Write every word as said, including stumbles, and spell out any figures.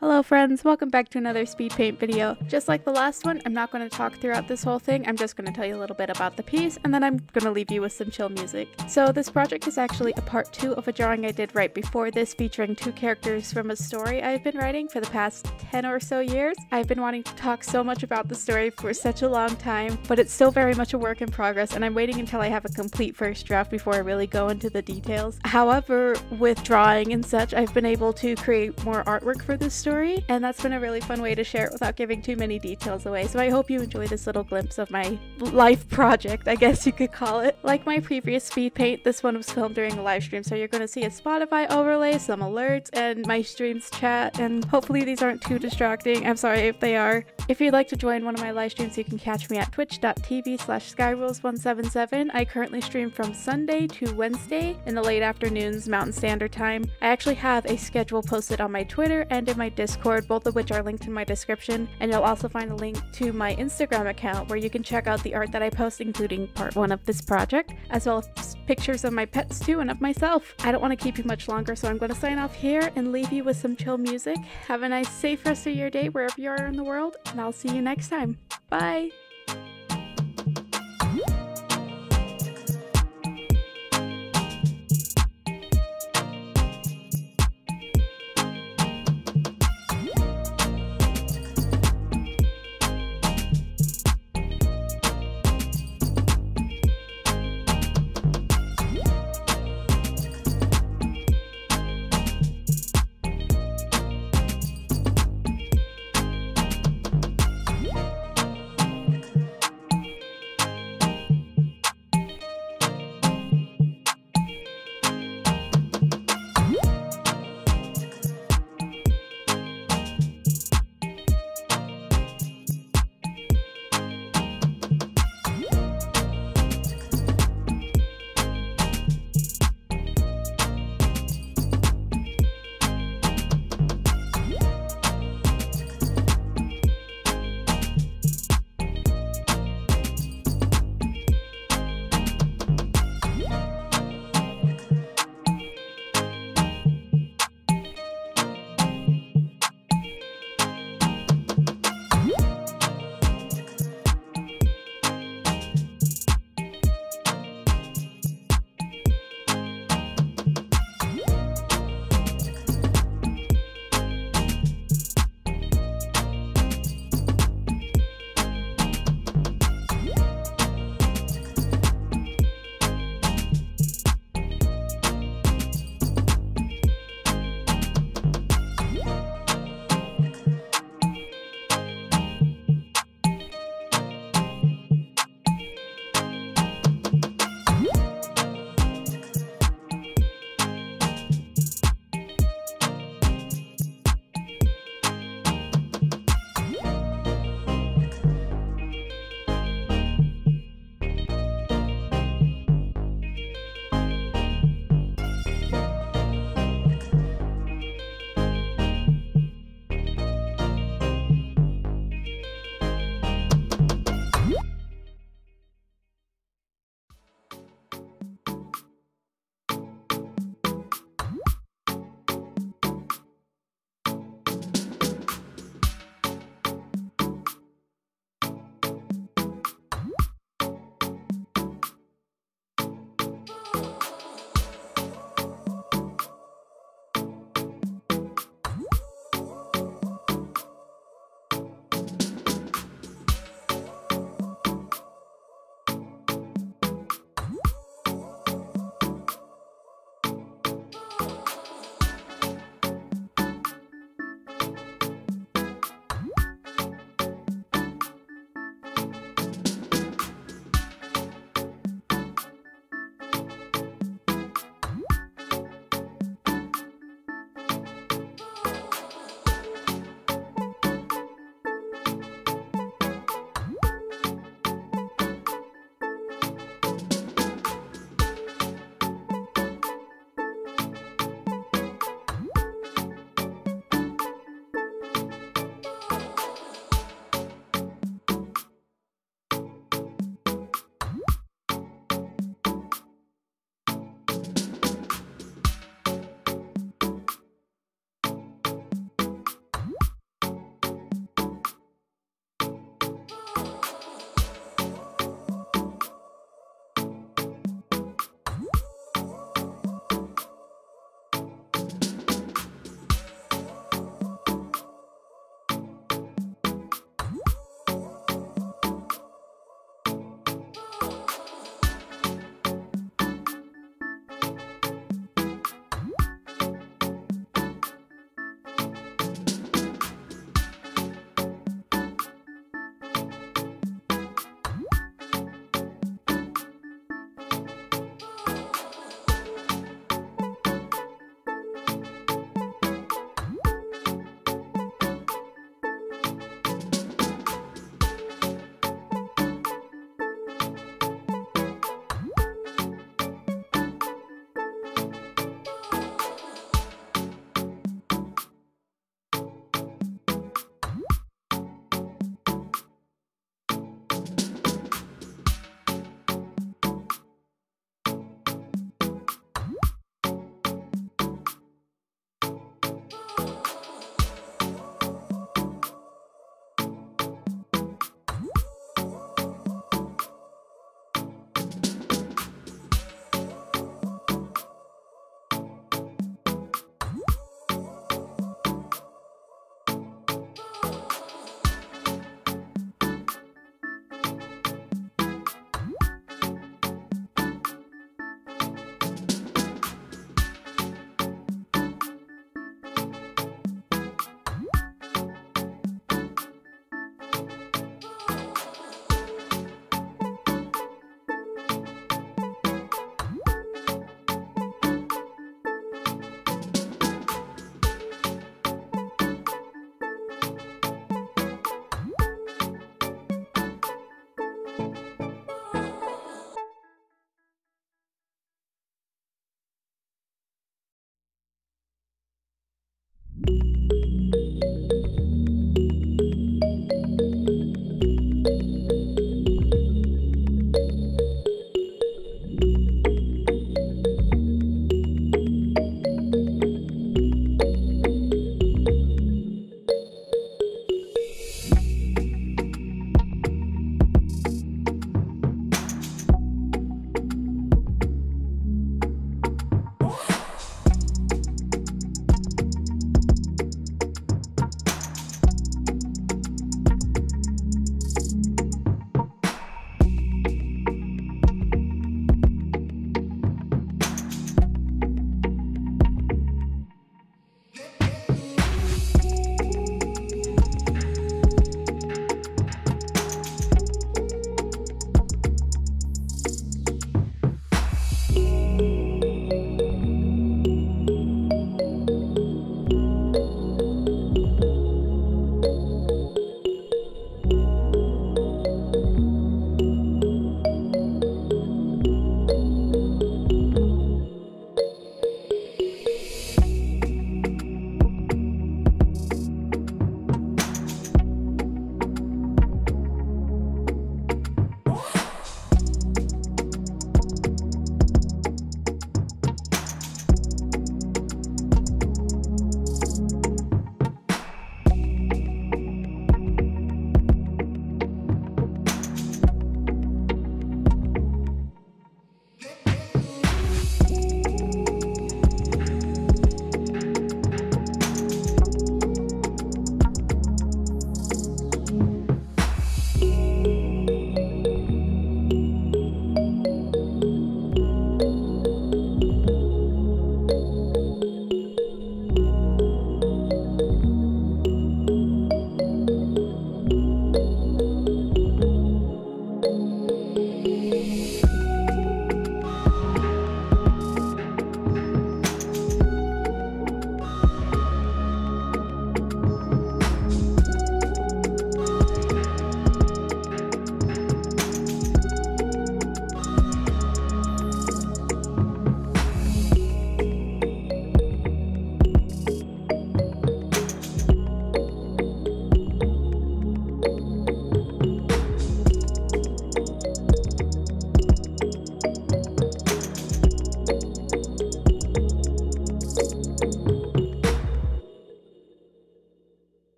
Hello friends, welcome back to another speed paint video. Just like the last one, I'm not going to talk throughout this whole thing. I'm just going to tell you a little bit about the piece, and then I'm going to leave you with some chill music. So this project is actually a part two of a drawing I did right before this, featuring two characters from a story I've been writing for the past ten or so years. I've been wanting to talk so much about the story for such a long time, but it's still very much a work in progress, and I'm waiting until I have a complete first draft before I really go into the details. However, with drawing and such, I've been able to create more artwork for this story. Story, and that's been a really fun way to share it without giving too many details away, so I hope you enjoy this little glimpse of my life project, I guess you could call it. Like my previous speed paint, this one was filmed during a live stream, so you're going to see a Spotify overlay, some alerts, and my streams chat, and hopefully these aren't too distracting. I'm sorry if they are. If you'd like to join one of my live streams, you can catch me at twitch dot t v slash skyrules one seven seven. I currently stream from Sunday to Wednesday in the late afternoons Mountain Standard Time. I actually have a schedule posted on my Twitter and in my Discord, both of which are linked in my description, and you'll also find a link to my Instagram account where you can check out the art that I post, including part one of this project, as well as pictures of my pets too and of myself. I don't want to keep you much longer, so I'm going to sign off here and leave you with some chill music. Have a nice, safe rest of your day wherever you are in the world, and I'll see you next time. Bye!